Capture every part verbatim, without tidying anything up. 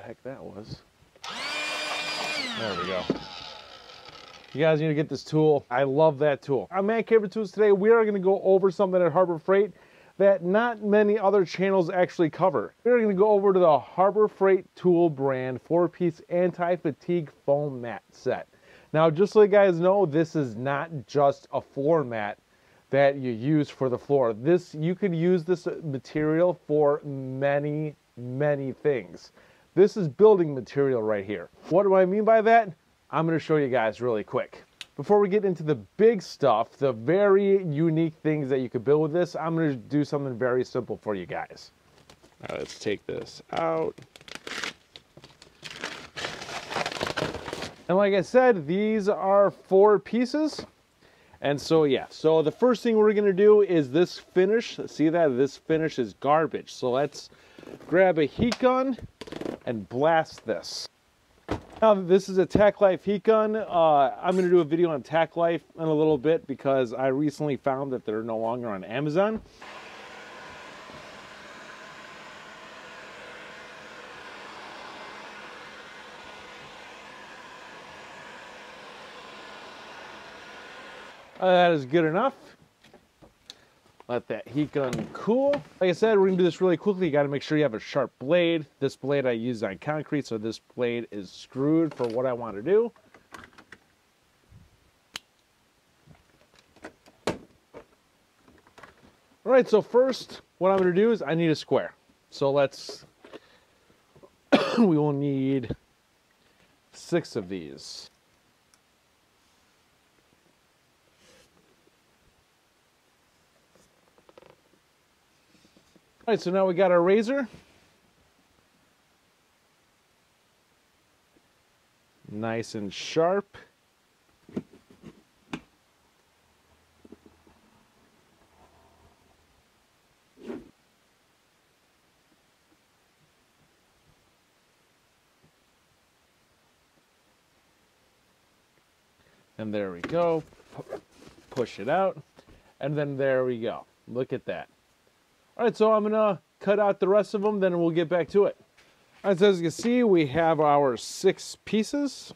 the heck that was. There we go. You guys need to get this tool. I love that tool. On Man Caver Tools today, we are going to go over something at Harbor Freight that not many other channels actually cover. We're going to go over to the Harbor Freight Tool brand four-piece anti-fatigue foam mat set. Now, just so you guys know, this is not just a floor mat that you use for the floor. This, you could use this material for many, many things. This is building material right here. What do I mean by that? I'm going to show you guys really quick. Before we get into the big stuff, the very unique things that you could build with this, I'm going to do something very simple for you guys. Now let's take this out. And like I said, these are four pieces. And so, yeah, so the first thing we're going to do is this finish. See that? This finish is garbage. So let's grab a heat gun and blast this. Now, this is a TacLife heat gun. Uh, I'm going to do a video on TacLife in a little bit because I recently found that they're no longer on Amazon. Uh, that is good enough. Let that heat gun cool. Like I said, we're gonna do this really quickly. You gotta make sure you have a sharp blade. This blade I used on concrete, so this blade is screwed for what I want to do. All right, so first, what I'm gonna do is I need a square. So let's, we will need six of these. All right, so now we got our razor. Nice and sharp. And there we go. Push it out. And then there we go. Look at that. All right, so I'm gonna cut out the rest of them, then we'll get back to it. All right, so as you can see, we have our six pieces.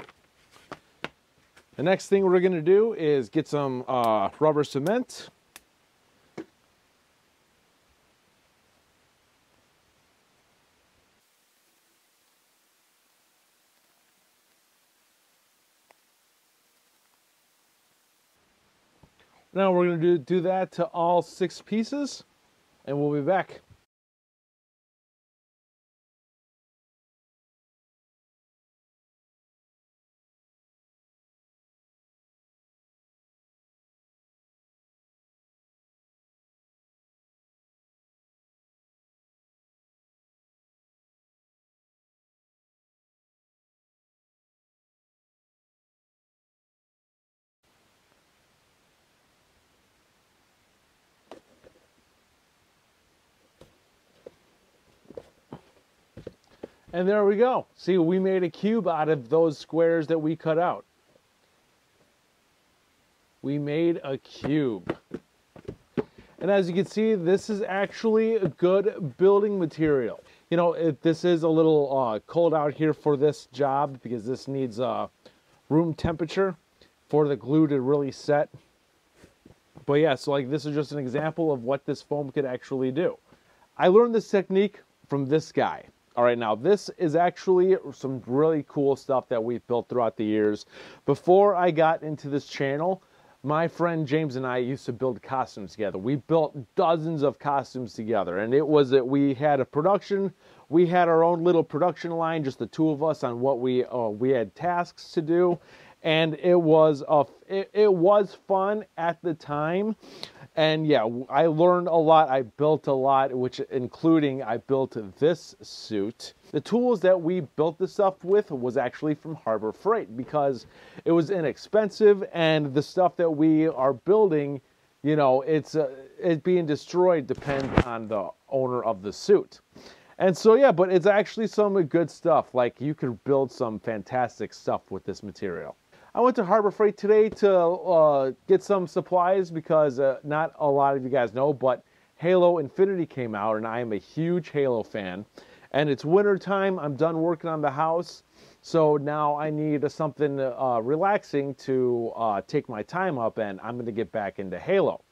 The next thing we're gonna do is get some uh, rubber cement. Now we're gonna do, do that to all six pieces. And we'll be back. And there we go. See, we made a cube out of those squares that we cut out. We made a cube. And as you can see, this is actually a good building material. You know, it, this is a little uh, cold out here for this job because this needs uh, room temperature for the glue to really set. But yeah, so like this is just an example of what this foam could actually do. I learned this technique from this guy. All right, now this is actually some really cool stuff that we've built throughout the years. Before I got into this channel, my friend James and I used to build costumes together. We built dozens of costumes together, and it was that we had a production. We had our own little production line, just the two of us, on what we uh, we had tasks to do, and it was a it, it was fun at the time. And yeah, I learned a lot, I built a lot, which including I built this suit. The tools that we built this stuff with was actually from Harbor Freight because it was inexpensive, and the stuff that we are building, you know, it's, uh, it's being destroyed depends on the owner of the suit. And so yeah, but it's actually some good stuff. Like you could build some fantastic stuff with this material. I went to Harbor Freight today to uh, get some supplies because uh, not a lot of you guys know, but Halo Infinity came out, and I am a huge Halo fan. and it's winter time. I'm done working on the house, so now I need something uh, relaxing to uh, take my time up, and I'm going to get back into Halo.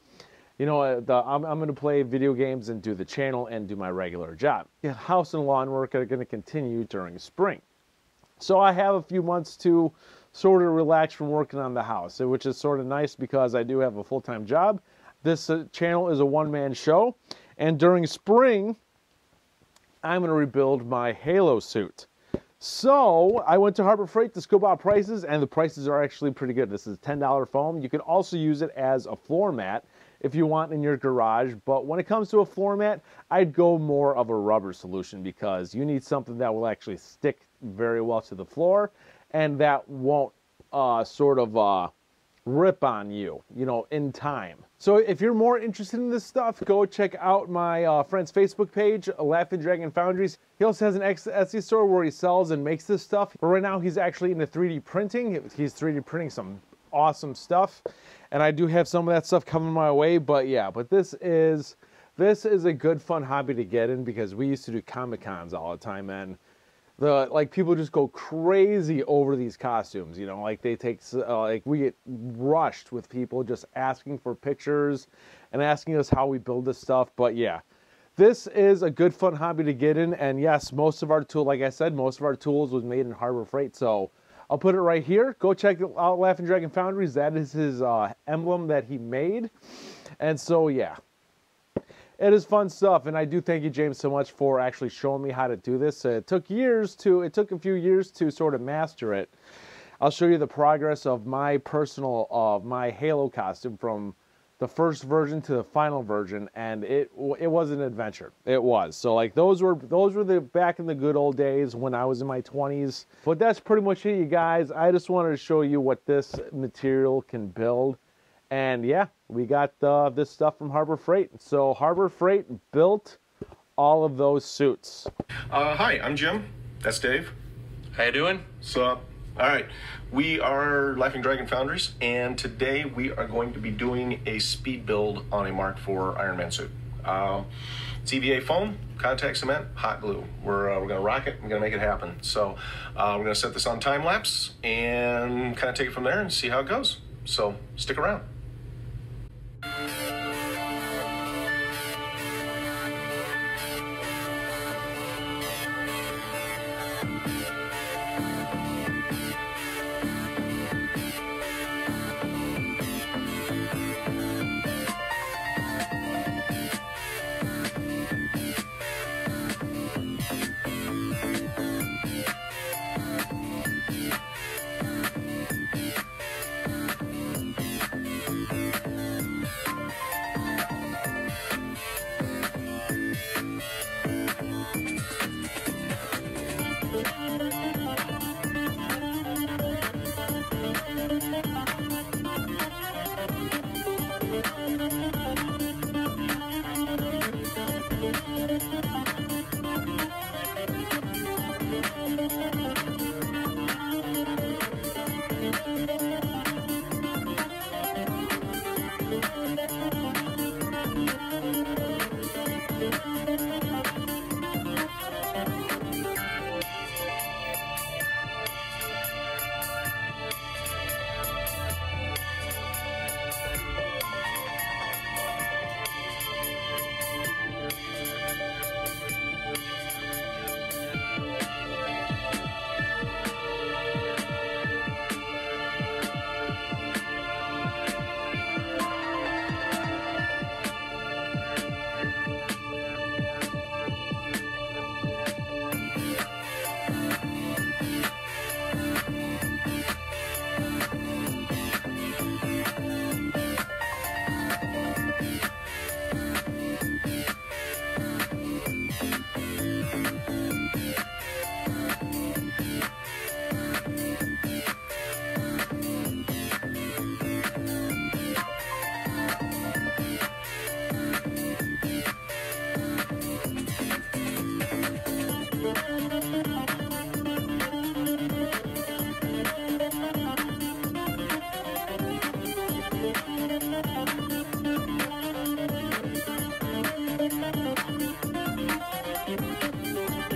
You know, the, I'm, I'm going to play video games and do the channel and do my regular job. Yeah, house and lawn work are going to continue during spring. So I have a few months to sort of relax from working on the house, which is sort of nice because I do have a full-time job. This uh, channel is a one-man show, and during spring, I'm going to rebuild my Halo suit. So I went to Harbor Freight to scope out prices, and the prices are actually pretty good. This is ten dollar foam. You can also use it as a floor mat if you want in your garage, but when it comes to a floor mat, I'd go more of a rubber solution because you need something that will actually stick very well to the floor and that won't uh, sort of uh, rip on you, you know, in time. So if you're more interested in this stuff, go check out my uh, friend's Facebook page, Laughing Dragon Foundries. He also has an Etsy store where he sells and makes this stuff, but right now he's actually into three D printing. He's three D printing some awesome stuff, and I do have some of that stuff coming my way, but yeah, but this is this is a good fun hobby to get in because we used to do Comic Cons all the time, and the like people just go crazy over these costumes, you know, like they take uh, like we get rushed with people just asking for pictures and asking us how we build this stuff. But yeah, this is a good fun hobby to get in, and yes, most of our tool, like I said, most of our tools was made in Harbor Freight, so I'll put it right here. Go check out Laughing Dragon Foundries. That is his uh, emblem that he made. And so, yeah, it is fun stuff. And I do thank you, James, so much for actually showing me how to do this. Uh, it took years to, it took a few years to sort of master it. I'll show you the progress of my personal, of uh, my Halo costume from the first version to the final version. And it, it was an adventure. It was. So like those were, those were the back in the good old days when I was in my twenties, but that's pretty much it, you guys. I just wanted to show you what this material can build. And yeah, we got uh, this stuff from Harbor Freight. So Harbor Freight built all of those suits. Uh, hi, I'm Jim. That's Dave. How you doing? Sup? All right, we are Laughing Dragon Foundries, and today we are going to be doing a speed build on a Mark four Iron Man suit. Um, it's E V A foam, contact cement, hot glue. We're, uh, we're gonna rock it, we're gonna make it happen. So uh, we're gonna set this on time lapse and kind of take it from there and see how it goes. So stick around. We'll be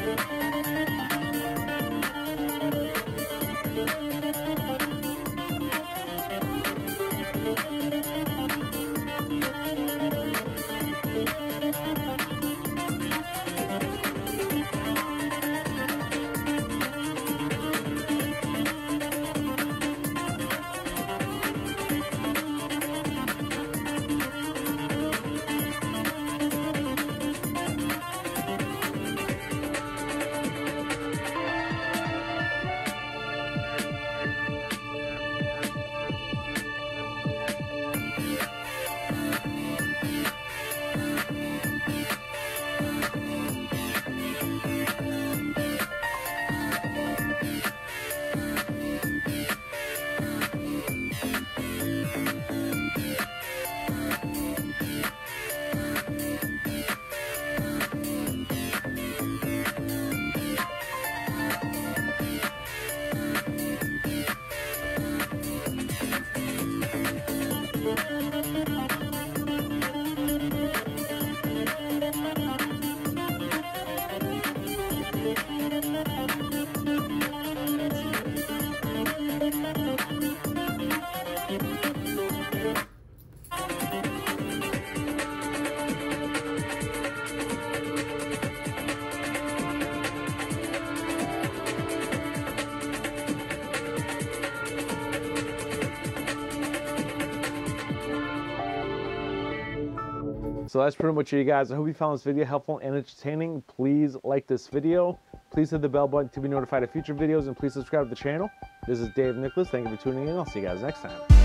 right back. So that's pretty much it, you guys. I hope you found this video helpful and entertaining. Please like this video. Please hit the bell button to be notified of future videos, and please subscribe to the channel. This is Dave Nicholas. Thank you for tuning in. I'll see you guys next time.